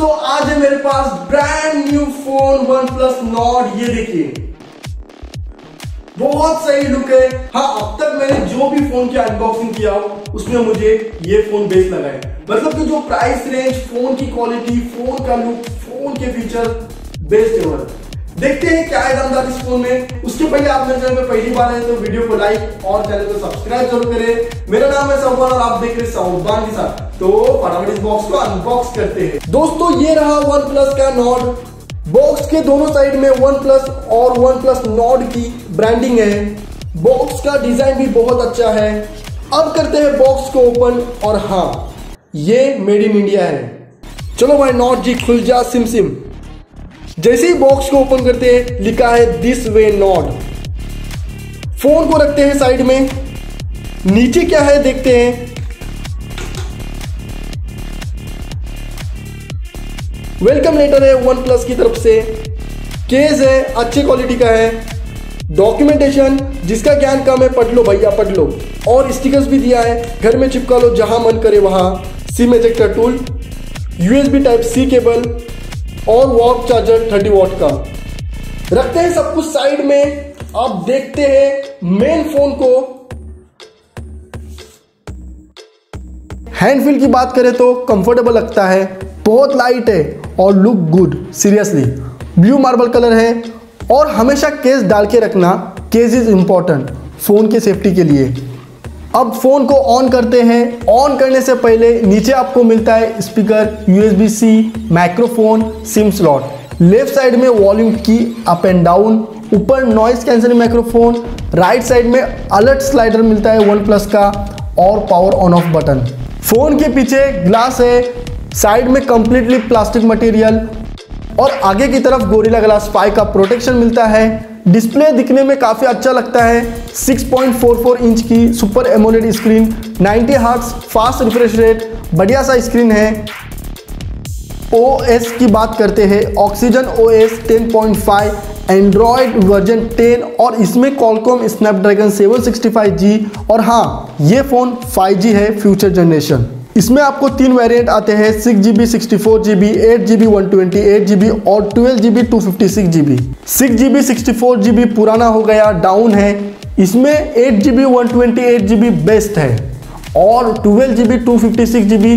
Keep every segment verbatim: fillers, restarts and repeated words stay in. दोस्तों आज है मेरे पास brand new phone OnePlus Nord। ये देखिए बहुत सही लुक है। हाँ, अब तक मैंने जो भी फोन की अनबॉक्सिंग किया हो उसमें मुझे ये फोन बेस्ट लगा है। मतलब कि जो प्राइस रेंज, फोन की क्वालिटी, फोन का लुक, फोन के फीचर बेस्ट है। देखते हैं क्या है दमदार इस फोन में। उसके पहले आप मेरे चैनल पे पहली बार आए तो वीडियो को लाइक और चैनल को सब्सक्राइब जरूर करें। मेरा नाम है सौबान और आप देख रहे हैं सौबान के साथ। तो फटाफट इस बॉक्स को अनबॉक्स करते हैं। दोस्तों ये रहा OnePlus का Nord। बॉक्स के दोनों साइड में OnePlus और OnePlus Nord की ब्रांडिंग है। बॉक्स का डिजाइन भी बहुत अच्छा है। अब करते हैं बॉक्स को ओपन। और हाँ, ये मेड इन इंडिया है। चलो भाई Nord जी खुल जा सिम सिम। जैसे ही बॉक्स को ओपन करते हैं लिखा है दिस वे Nord। फोन को रखते हैं साइड में। नीचे क्या है देखते हैं। वेलकम लेटर है OnePlus की तरफ से। केस है, अच्छी क्वालिटी का है। डॉक्यूमेंटेशन, जिसका ज्ञान कम है पढ़ लो भैया पढ़ लो। और स्टिकर्स भी दिया है, घर में चिपका लो जहां मन करे वहां। SIM ejector tool, USB type C cable और वॉक चार्जर तीस वाट का। रखते हैं सब कुछ साइड में। आप देखते हैं मेन फोन को। हैंड फील की बात करें तो कंफर्टेबल लगता है, बहुत लाइट है और look good. Seriously blue marble colour है। और हमेशा केस डाल के रखना, केस इज इम्पॉर्टेंट फ़ोन के सेफ्टी के लिए। अब फ़ोन को ऑन करते हैं। ऑन करने से पहले नीचे आपको मिलता है speaker, USB C, microphone, SIM slot. Left side में वॉल्यूम की अप एंड डाउन, ऊपर noise cancelling microphone, right side में अलर्ट स्लाइडर मिलता है OnePlus का और power on off button. Phone के पीछे ग्लास है, साइड में कंप्लीटली प्लास्टिक मटेरियल और आगे की तरफ Gorilla Glass फाइव का प्रोटेक्शन मिलता है। डिस्प्ले दिखने में काफ़ी अच्छा लगता है। Six point four four inch की सुपर एमोलेड स्क्रीन, नब्बे हर्ट्ज फास्ट रिफ्रेश रेट, बढ़िया सा स्क्रीन है। ओएस की बात करते हैं, OxygenOS ten point five, Android version ten और इसमें Qualcomm Snapdragon seven sixty five G. और हाँ, ये फ़ोन फाइव जी है, फ्यूचर जनरेशन। इसमें आपको तीन वेरिएंट आते हैं, six G B, sixty four G B, eight G B, one twenty eight G B और twelve G B, two fifty six G B. Six G B, sixty four G B पुराना हो गया, down है। इसमें eight G B, one twenty eight G B best है और twelve G B, two fifty six G B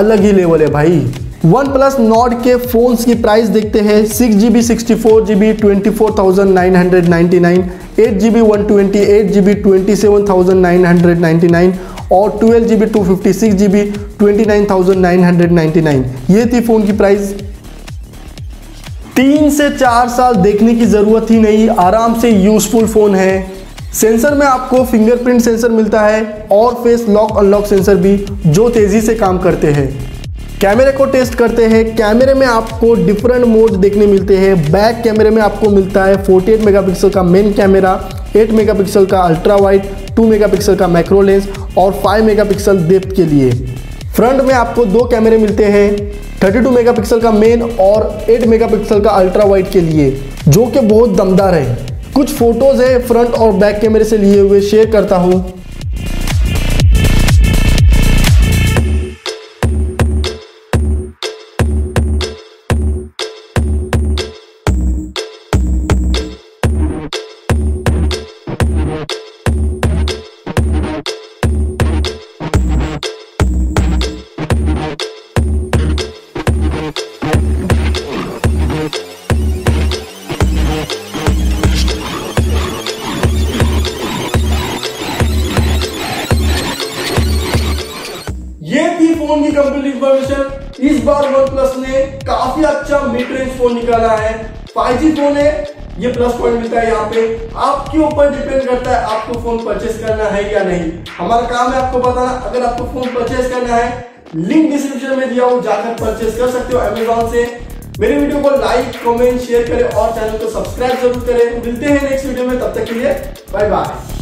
अलग ही level है भाई। OnePlus Nord के फ़ोन्स की प्राइस देखते हैं। Six G B, sixty four G B चौबीस हज़ार नौ सौ निन्यानवे, eight G B, one twenty eight G B सत्ताईस हज़ार नौ सौ निन्यानवे और twelve G B, two fifty six G B उनतीस हज़ार नौ सौ निन्यानवे। ये थी फ़ोन की प्राइस। तीन से चार साल देखने की ज़रूरत ही नहीं, आराम से यूज़फुल फ़ोन है। सेंसर में आपको फिंगरप्रिंट सेंसर मिलता है और फेस लॉक अनलॉक सेंसर भी, जो तेज़ी से काम करते हैं। कैमरे को टेस्ट करते हैं। कैमरे में आपको डिफरेंट मोड देखने मिलते हैं। बैक कैमरे में आपको मिलता है अड़तालीस मेगापिक्सल का मेन कैमरा, आठ मेगापिक्सल का अल्ट्रा वाइड, दो मेगापिक्सल का मैक्रो लेंस और पाँच मेगापिक्सल डेप्थ के लिए। फ्रंट में आपको दो कैमरे मिलते हैं, बत्तीस मेगापिक्सल का मेन और आठ मेगापिक्सल का अल्ट्रा वाइड के लिए, जो कि बहुत दमदार है। कुछ फोटोज़ है फ्रंट और बैक कैमरे से लिए हुए, शेयर करता हूँ। की कंप्लीट इन्फॉर्मेशन। इस बार OnePlus ने काफी अच्छा मिड रेंज फोन निकाला है। फाइव जी फोन है, ये प्लस पॉइंट मिलता है यहाँ पे। आपके ऊपर डिपेंड करता है आपको फोन परचेस करना है या नहीं। हमारा काम है आपको बताना। अगर आपको फोन परचेस करना है, लिंक डिस्क्रिप्शन में दिया हो, जाकर परचेस कर सकते हो अमेजोन से। मेरे वीडियो को लाइक, कॉमेंट, शेयर करें और चैनल को सब्सक्राइब जरूर करें। मिलते हैं नेक्स्ट वीडियो में, तब तक के लिए बाय बाय।